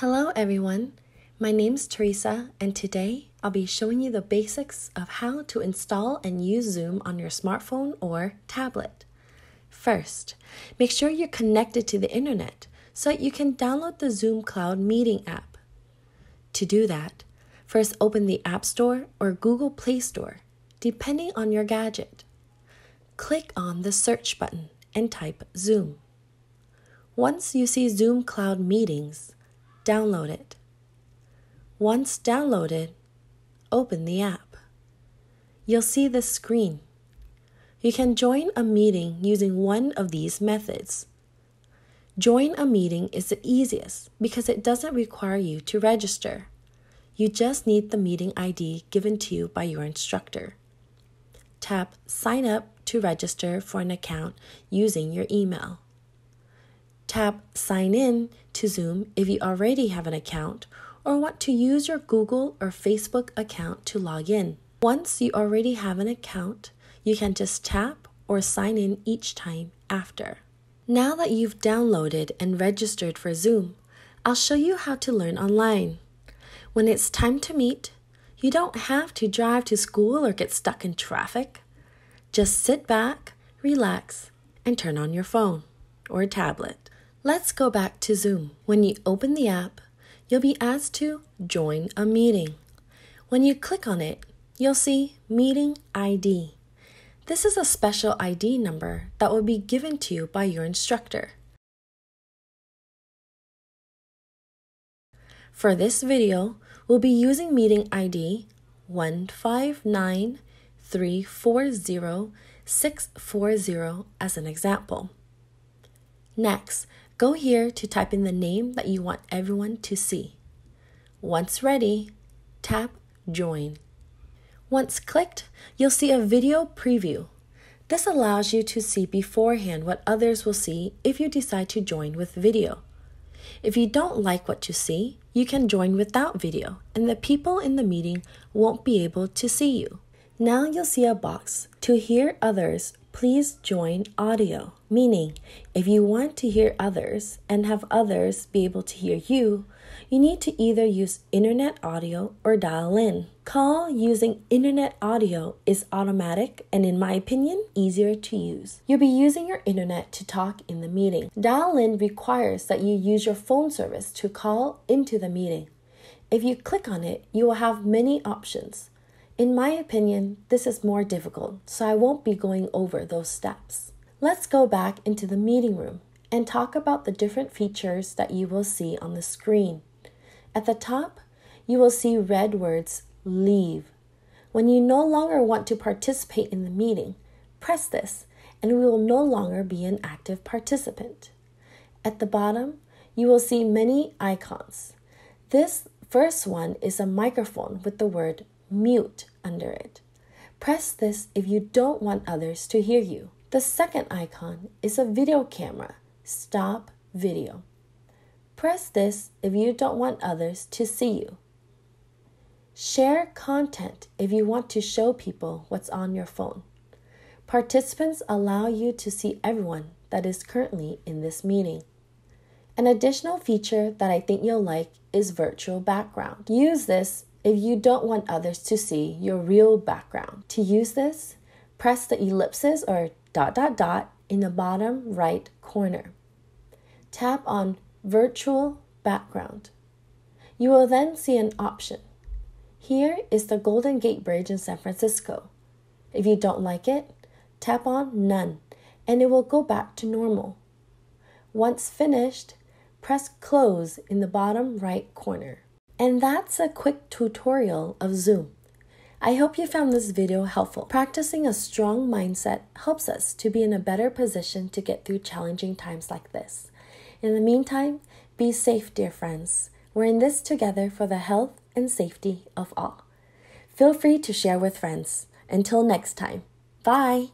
Hello everyone, my name's Teresa, and today I'll be showing you the basics of how to install and use Zoom on your smartphone or tablet. First, make sure you're connected to the internet so that you can download the Zoom Cloud Meeting app. To do that, first open the App Store or Google Play Store, depending on your gadget. Click on the search button and type Zoom. Once you see Zoom Cloud Meetings, download it. Once downloaded, open the app. You'll see this screen. You can join a meeting using one of these methods. Join a meeting is the easiest because it doesn't require you to register. You just need the meeting ID given to you by your instructor. Tap Sign Up to register for an account using your email. Tap Sign In to Zoom if you already have an account or want to use your Google or Facebook account to log in. Once you already have an account, you can just tap or sign in each time after. Now that you've downloaded and registered for Zoom, I'll show you how to learn online. When it's time to meet, you don't have to drive to school or get stuck in traffic. Just sit back, relax, and turn on your phone or tablet. Let's go back to Zoom. When you open the app, you'll be asked to join a meeting. When you click on it, you'll see Meeting ID. This is a special ID number that will be given to you by your instructor. For this video, we'll be using Meeting ID 159340640 as an example. Next, go here to type in the name that you want everyone to see. Once ready, tap Join. Once clicked, you'll see a video preview. This allows you to see beforehand what others will see if you decide to join with video. If you don't like what you see, you can join without video, and the people in the meeting won't be able to see you. Now you'll see a box to hear others. Please join audio, meaning if you want to hear others and have others be able to hear you, you need to either use internet audio or dial in. Call using internet audio is automatic and, in my opinion, easier to use. You'll be using your internet to talk in the meeting. Dial in requires that you use your phone service to call into the meeting. If you click on it, you will have many options. In my opinion, this is more difficult, so I won't be going over those steps. Let's go back into the meeting room and talk about the different features that you will see on the screen. At the top, you will see red words, Leave. When you no longer want to participate in the meeting, press this, and we will no longer be an active participant. At the bottom, you will see many icons. This first one is a microphone with the word Mute under it. Press this if you don't want others to hear you. The second icon is a video camera. Stop video. Press this if you don't want others to see you. Share content if you want to show people what's on your phone. Participants allow you to see everyone that is currently in this meeting. An additional feature that I think you'll like is virtual background. Use this if you don't want others to see your real background. To use this, press the ellipses or ... in the bottom right corner. Tap on Virtual Background. You will then see an option. Here is the Golden Gate Bridge in San Francisco. If you don't like it, tap on None, and it will go back to normal. Once finished, press Close in the bottom right corner. And that's a quick tutorial of Zoom. I hope you found this video helpful. Practicing a strong mindset helps us to be in a better position to get through challenging times like this. In the meantime, be safe, dear friends. We're in this together for the health and safety of all. Feel free to share with friends. Until next time, bye.